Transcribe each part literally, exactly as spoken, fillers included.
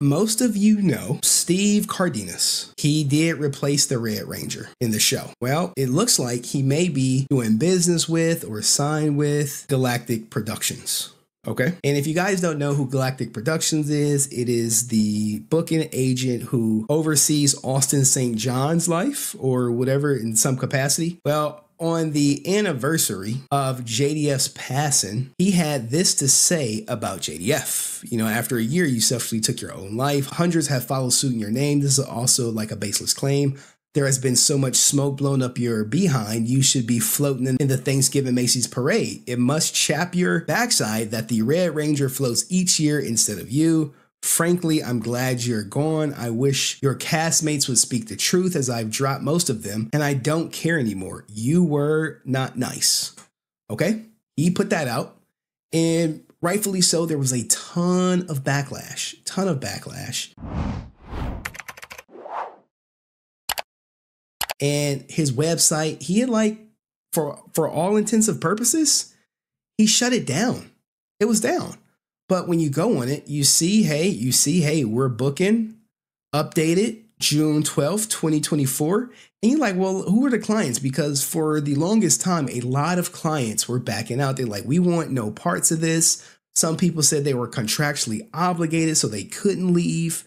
Most of you know Steve Cardenas. He did replace the Red Ranger in the show. Well, it looks like he may be doing business with or signed with Galactic Productions. Okay. And if you guys don't know who Galactic Productions is, it is the booking agent who oversees Austin Saint John's life or whatever in some capacity. Well, on the anniversary of J D F's passing, he had this to say about J D F. You know, after a year, you selfishly took your own life. Hundreds have followed suit in your name. This is also like a baseless claim. There has been so much smoke blown up your behind, you should be floating in the Thanksgiving Macy's parade. It must chap your backside that the Red Ranger floats each year instead of you. Frankly, I'm glad you're gone. I wish your castmates would speak the truth, as I've dropped most of them, and I don't care anymore. You were not nice. Okay? He put that out, and rightfully so, there was a ton of backlash, ton of backlash. And his website, he had like, for, for all intents and purposes, he shut it down. It was down. But when you go on it, you see, hey, you see, hey, we're booking, updated June twelfth, twenty twenty-four. And you're like, well, who are the clients? Because for the longest time, a lot of clients were backing out. They're like, we want no parts of this. Some people said they were contractually obligated, so they couldn't leave.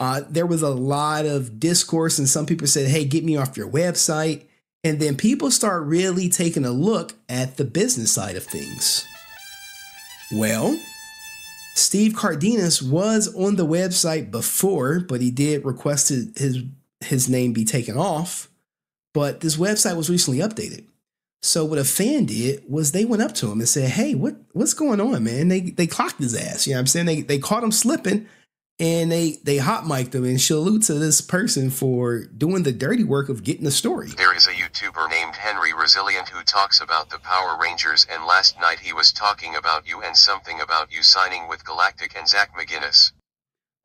Uh, there was a lot of discourse, and some people said, hey, get me off your website. And then people start really taking a look at the business side of things. Well, Steve Cardenas was on the website before, but he did request his, his name be taken off. But this website was recently updated. So what a fan did was they went up to him and said, hey, what, what's going on, man? They, they clocked his ass. You know what I'm saying? They, they caught him slipping. And they, they hot mic'd him, and salute to this person for doing the dirty work of getting the story. There is a YouTuber named Henry Resilient who talks about the Power Rangers, and last night he was talking about you and something about you signing with Galactic and Zach McGinnis.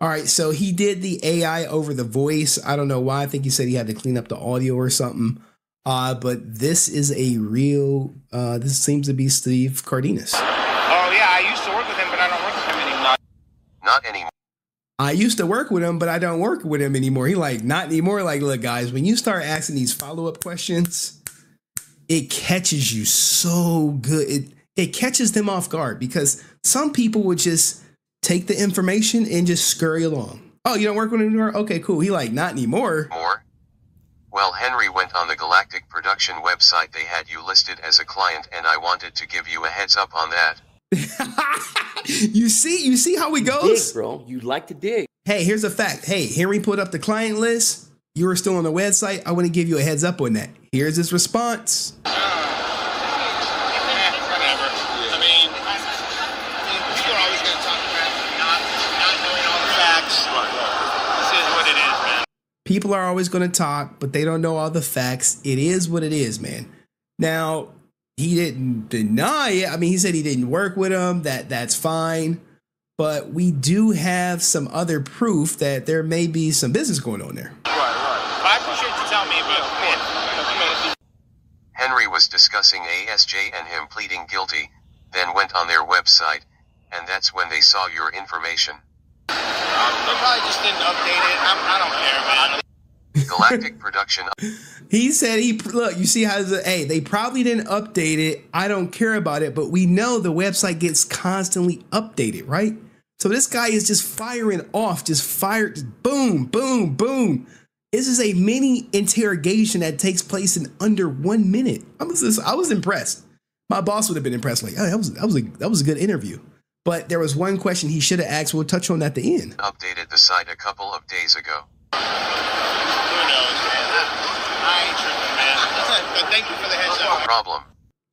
All right, so he did the A I over the voice. I don't know why. I think he said he had to clean up the audio or something. Uh, but this is a real, uh, this seems to be Steve Cardenas. Oh, yeah, I used to work with him, but I don't work with him anymore. Not anymore. I used to work with him, but I don't work with him anymore. He like, not anymore. Like, look, guys, when you start asking these follow-up questions, it catches you so good. It, it catches them off guard, because some people would just take the information and just scurry along. Oh, you don't work with him anymore? Okay, cool. He like, not anymore. More? Well, Henry went on the Galactic Production website. They had you listed as a client, and I wanted to give you a heads up on that. You see, you see how it goes, dig, bro. You like to dig. Hey, here's a fact. Hey, Henry put up the client list. You were still on the website. I want to give you a heads up on that. Here's his response. Uh, whatever. Yeah. I mean, people are always going to talk about not not knowing all the facts. This is what it is, man. People are always going to talk, but they don't know all the facts. It is what it is, man. Now, he didn't deny it. I mean, he said he didn't work with him. That that's fine. But we do have some other proof that there may be some business going on there. Right, right. I appreciate you telling me, but man. Henry was discussing A S J and him pleading guilty, then went on their website, and that's when they saw your information. Um, they probably just didn't update it. I'm, I don't care, man. I don't Galactic Production. He said, he look, you see how the, hey, they probably didn't update it. I don't care about it, but we know the website gets constantly updated, right? So this guy is just firing off, just fired, just boom, boom, boom. This is a mini interrogation that takes place in under one minute. I was just, I was impressed. My boss would have been impressed. Like, oh, that was that was a that was a good interview. But there was one question he should have asked. We'll touch on that at the end. Updated the site a couple of days ago. Problem.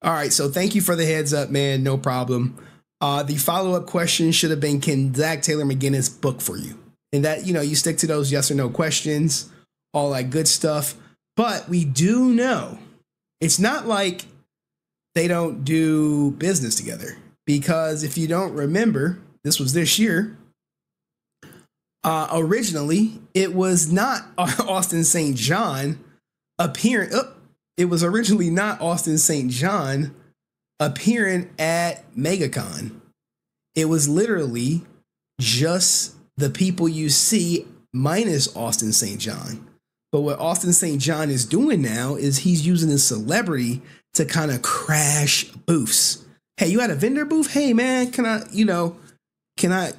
All right, so thank you for the heads up, man. No problem. Uh, the follow-up question should have been, can Zach Taylor McGinnis book for you? And that, you know, you stick to those yes or no questions, all that good stuff. But we do know it's not like they don't do business together, because if you don't remember, this was this year. Uh, originally, it was not Austin Saint John appearing. Oh, it was originally not Austin Saint John appearing at MegaCon. It was literally just the people you see minus Austin Saint John. But what Austin Saint John is doing now is he's using his celebrity to kind of crash booths. Hey, you had a vendor booth? Hey, man, can I, you know, can I,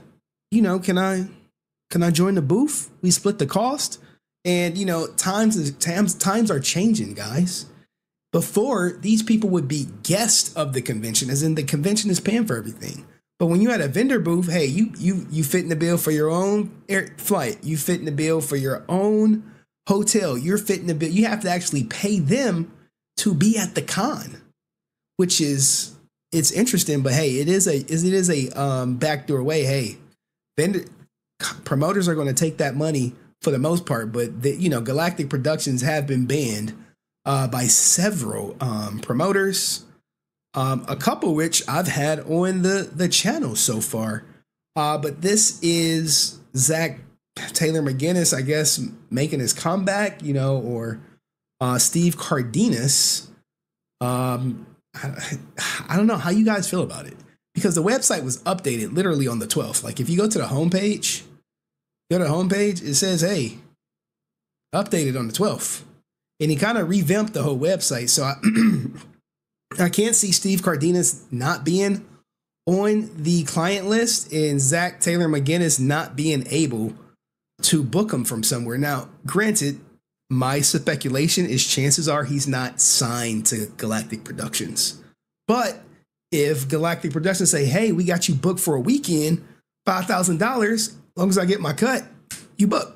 you know, can I, can I join the booth? We split the cost. And, you know, times, times, times are changing, guys. Before, these people would be guests of the convention, as in the convention is paying for everything. But when you had a vendor booth, hey, you you you fit in the bill for your own air flight. You fit in the bill for your own hotel. You're fitting the bill. You have to actually pay them to be at the con, which is, it's interesting. But hey, it is a is it is a um, backdoor way. Hey, vendor promoters are going to take that money for the most part. But the, you know, Galactic Productions have been banned uh, by several um, promoters. Um, a couple which I've had on the, the channel so far. Uh, but this is Zach Taylor McGinnis, I guess, making his comeback, you know, or uh, Steve Cardenas. Um, I, I don't know how you guys feel about it, because the website was updated literally on the twelfth. Like, if you go to the homepage, go to the homepage, it says, hey, updated on the twelfth. And he kind of revamped the whole website. So I... I can't see Steve Cardenas not being on the client list and Zach Taylor McGinnis not being able to book him from somewhere. Now, granted, my speculation is chances are he's not signed to Galactic Productions. But if Galactic Productions say, hey, we got you booked for a weekend, five thousand dollars, as long as I get my cut, you book.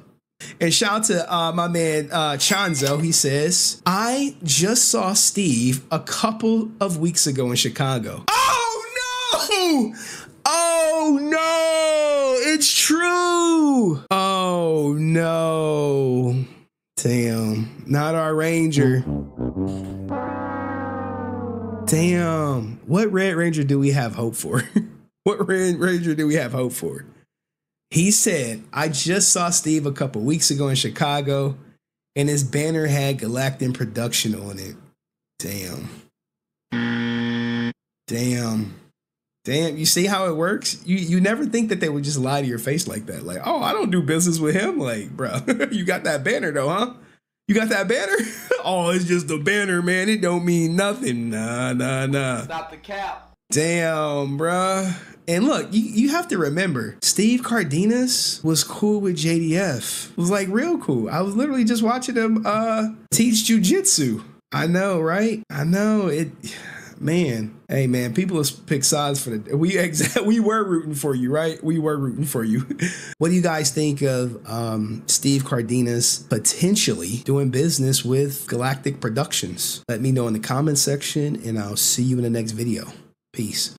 And shout out to uh, my man, uh, Chonzo. He says, I just saw Steve a couple of weeks ago in Chicago. Oh, no. Oh, no. It's true. Oh, no. Damn. Not our Ranger. Damn. What Red Ranger do we have hope for? What Red Ranger do we have hope for? He said, I just saw Steve a couple weeks ago in Chicago, and his banner had Galactic Production on it. Damn. Damn. Damn. You see how it works? You you never think that they would just lie to your face like that. Like, oh, I don't do business with him. Like, bro, you got that banner though, huh? You got that banner? Oh, it's just a banner, man. It don't mean nothing. Nah, nah, nah. Stop the cap. Damn, bruh. And look, you, you have to remember, Steve Cardenas was cool with J D F. Was like real cool. I was literally just watching him uh, teach jujitsu. I know, right? I know it, man. Hey, man, people pick sides for the we exact. We were rooting for you, right? We were rooting for you. What do you guys think of um, Steve Cardenas potentially doing business with Galactic Productions? Let me know in the comment section, and I'll see you in the next video. Peace.